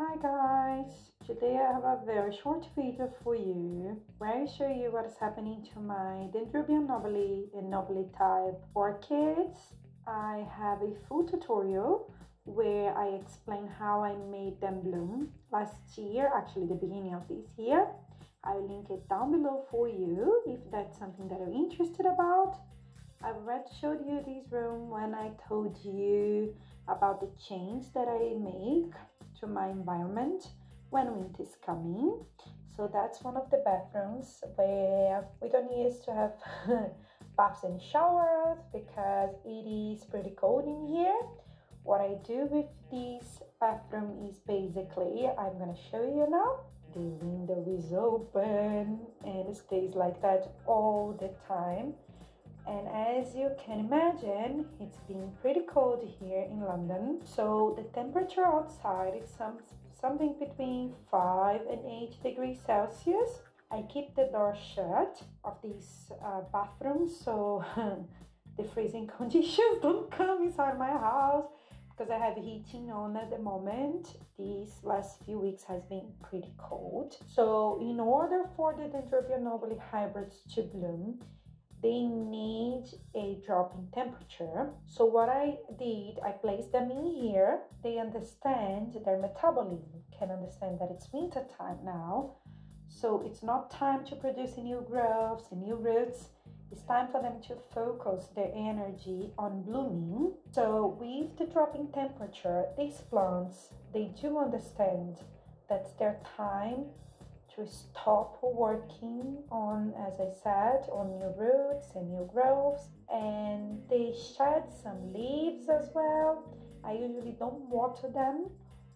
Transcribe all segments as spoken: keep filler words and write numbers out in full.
Hi guys, today I have a very short video for you where I show you what is happening to my Dendrobium Nobile and Nobile type orchids. I have a full tutorial where I explain how I made them bloom last year, actually the beginning of this year. I'll link it down below for you if that's something that you're interested about. I already showed you this room when I told you about the change that I make to my environment when winter is coming. So that's one of the bathrooms where we don't used to have baths and showers because it is pretty cold in here. What I do with this bathroom is basically, I'm gonna show you now, the window is open and it stays like that all the time. And as you can imagine, it's been pretty cold here in London. So the temperature outside is some, something between five and eight degrees Celsius. I keep the door shut of this uh, bathroom so the freezing conditions don't come inside my house because I have heating on at the moment. These last few weeks has been pretty cold. So in order for the Dendrobium Nobile hybrids to bloom, they need a drop in temperature. So what I did, I placed them in here. They understand their metabolism, can understand that it's winter time now. So it's not time to produce new growths and new roots. It's time for them to focus their energy on blooming. So with the drop in temperature, these plants, they do understand that's their time to stop working on, as I said, on new roots and new growths, and they shed some leaves as well. I usually don't water them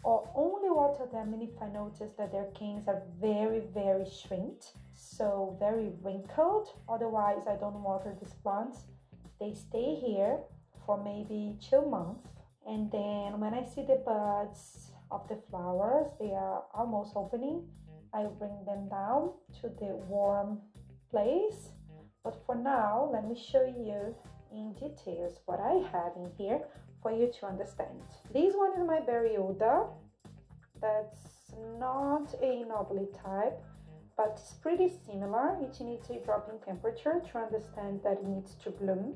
or only water them if I notice that their canes are very, very shrinked, so very wrinkled. Otherwise, I don't water these plants. They stay here for maybe two months, and then when I see the buds of the flowers, they are almost opening, I bring them down to the warm place. But for now, let me show you in details what I have in here for you to understand. This one is my Berryuda. That's not a Nobile type, but it's pretty similar. It needs a drop in temperature to understand that it needs to bloom.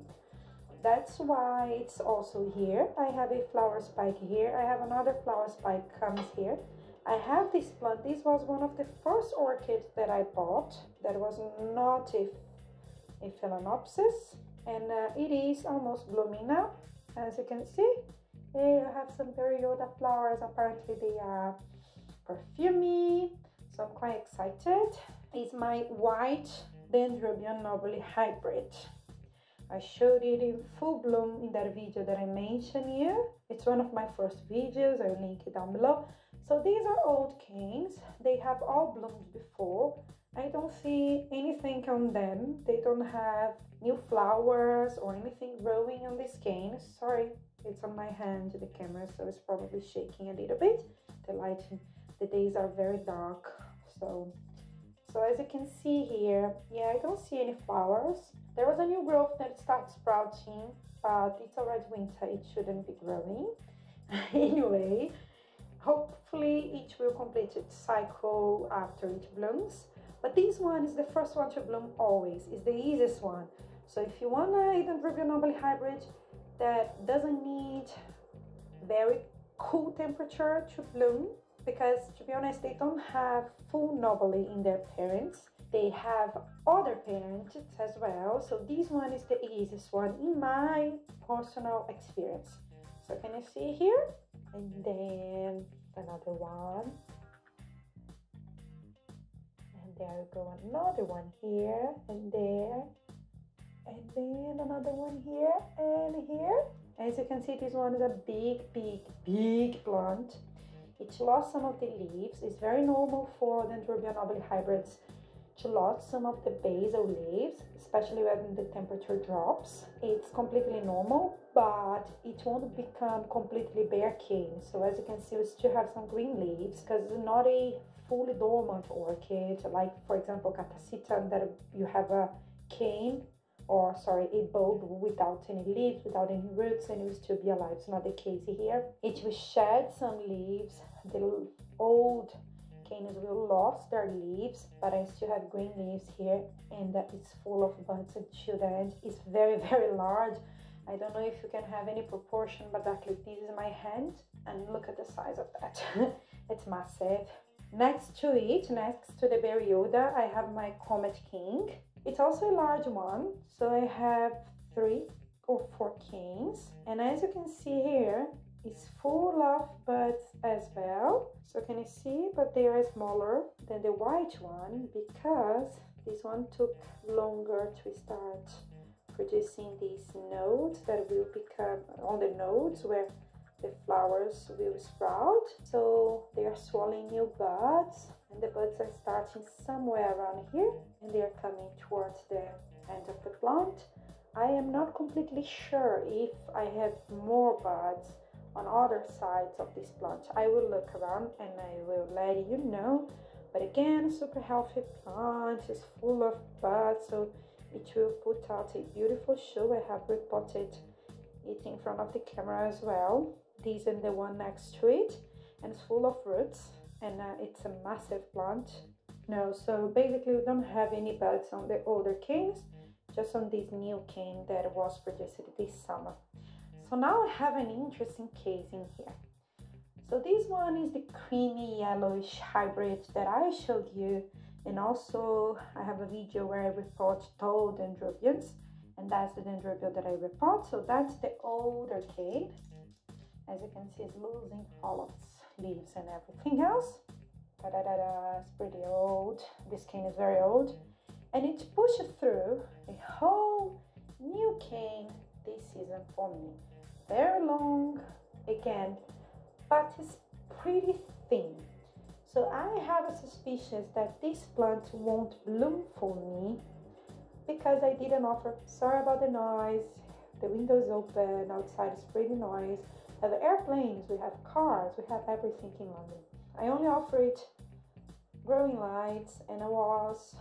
That's why it's also here. I have a flower spike here. I have another flower spike comes here. I have this plant. This was one of the first orchids that I bought that was not a, a Phalaenopsis, and uh, it is almost blooming now, as you can see. I have some Berryuda flowers. Apparently they are perfumy, so I'm quite excited. It's my white Dendrobium Nobile hybrid. I showed it in full bloom in that video that I mentioned here. It's one of my first videos, I'll link it down below. So these are old canes, they have all bloomed before. I don't see anything on them, they don't have new flowers or anything growing on this cane. Sorry, it's on my hand, the camera, so it's probably shaking a little bit. The lighting, the days are very dark, so... So as you can see here, yeah, I don't see any flowers. There was a new growth that started sprouting, but it's already winter, it shouldn't be growing. Anyway, hopefully it will complete its cycle after it blooms. But this one is the first one to bloom always, it's the easiest one. So if you want a Dendrobium Nobile hybrid that doesn't need very cool temperature to bloom, because to be honest, they don't have full Nobile in their parents. They have other parents as well. So this one is the easiest one in my personal experience. So can you see here? And then another one. And there we go, another one here and there. And then another one here and here. As you can see, this one is a big, big, big plant. It lost some of the leaves. It's very normal for Dendrobium Nobile hybrids to lose some of the basal leaves, especially when the temperature drops. It's completely normal, but it won't become completely bare cane. So as you can see, we still have some green leaves because it's not a fully dormant orchid, like for example Catasetum, that you have a cane, or sorry, a bulb without any leaves, without any roots, and it will still be alive. It's not the case here. It will shed some leaves. The old canes will lose their leaves, but I still have green leaves here, and that is full of buds until the end. It's very, very large. I don't know if you can have any proportion, but at least this is my hand, and look at the size of that. It's massive. Next to it, next to the Berryoda, I have my Comet King. It's also a large one, so I have three or four canes, and as you can see here, it's full of buds as well. So can you see? But they are smaller than the white one because this one took longer to start producing these nodes that will become on the nodes where the flowers will sprout. So they are swallowing new buds, and the buds are starting somewhere around here, and they are coming towards the end of the plant. I am not completely sure if I have more buds on other sides of this plant. I will look around and I will let you know. But again, super healthy plant, is full of buds, so it will put out a beautiful show. I have repotted it in front of the camera as well. This and the one next to it, and it's full of roots, and uh, it's a massive plant. No, so basically we don't have any buds on the older canes, just on this new cane that was produced this summer. So now I have an interesting case in here. So this one is the creamy yellowish hybrid that I showed you, and also I have a video where I repot tall dendrobiums, and that's the dendrobium that I repot. So that's the older cane. As you can see, it's losing all its leaves and everything else. Ta-da-da-da, it's pretty old. This cane is very old, and it pushed through a whole new cane this season for me. Very long again, but it's pretty thin. So I have a suspicion that this plant won't bloom for me because I didn't offer. Sorry about the noise. The windows open, outside is pretty noisy. We have airplanes, we have cars, we have everything in London. I only offered growing lights, and I was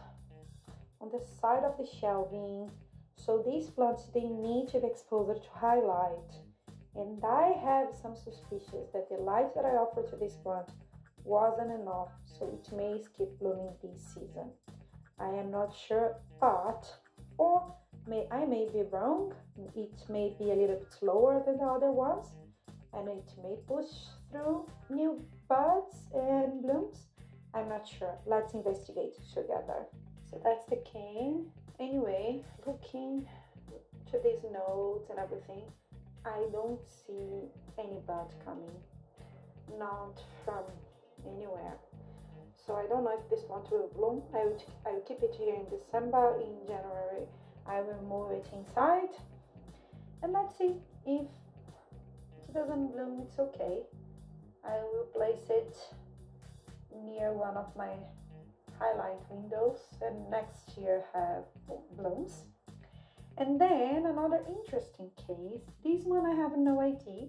on the side of the shelving. So these plants, they need to be exposed to high light, and I have some suspicions that the light that I offered to this plant wasn't enough, so it may skip blooming this season. I am not sure, but or may I may be wrong. It may be a little bit slower than the other ones, and it may push through new buds and blooms. I'm not sure. Let's investigate together. So that's the cane. Anyway, looking to these nodes and everything, I don't see any bud coming, not from anywhere. So I don't know if this plant will bloom. I would, I would keep it here in December. In January, I will move it inside, and let's see. If it doesn't bloom, it's okay. I will place it near one of my highlight windows, and next year have blooms. And then another interesting case, this one I have no idea.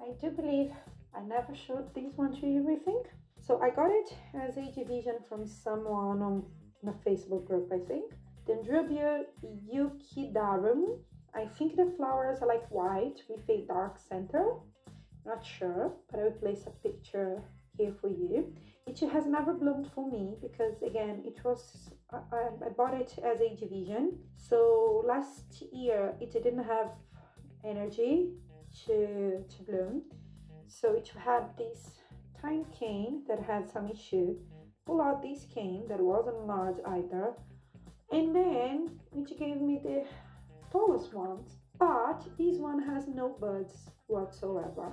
I do believe I never showed this one to you, I think. So I got it as a division from someone on a Facebook group, I think. Dendrobium Yukidarum. I think the flowers are like white with a dark center. Not sure, but I will place a picture here for you. It has never bloomed for me because, again, it was I, I bought it as a division. So last year it didn't have energy to to bloom, so it had this tiny cane that had some issue. Pull out this cane that wasn't large either, and then it gave me the tallest ones. But this one has no buds whatsoever.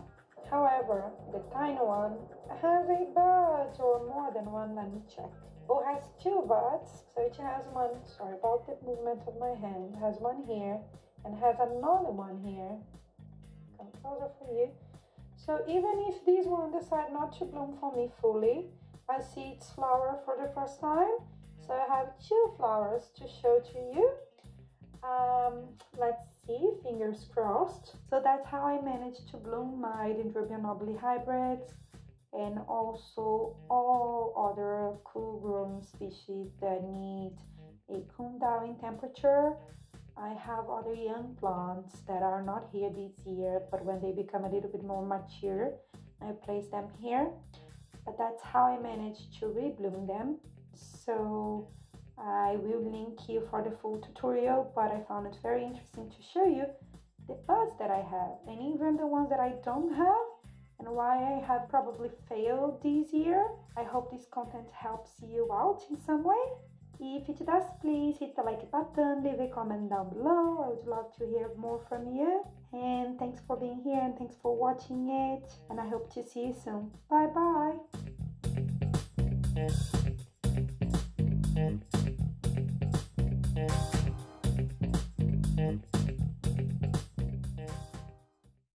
However, the tiny one has a bud, or more than one, let me check. Oh, has two buds, so it has one, sorry about the movement of my hand, has one here, and has another one here. Come closer for you. So even if this one decides not to bloom for me fully, I see its flower for the first time, so I have two flowers to show to you. Um, let's see, fingers crossed. So that's how I managed to bloom my Dendrobium Nobile hybrids, and also all other cool grown species that need a cool down in temperature. I have other young plants that are not here this year, but when they become a little bit more mature, I place them here. but that's how I managed to rebloom them. So I will link you for the full tutorial, but I found it very interesting to show you the buds that I have, and even the ones that I don't have, and why I have probably failed this year. I hope this content helps you out in some way. If it does, please hit the like button, leave a comment down below. I would love to hear more from you. And thanks for being here, and thanks for watching it. And I hope to see you soon. Bye bye!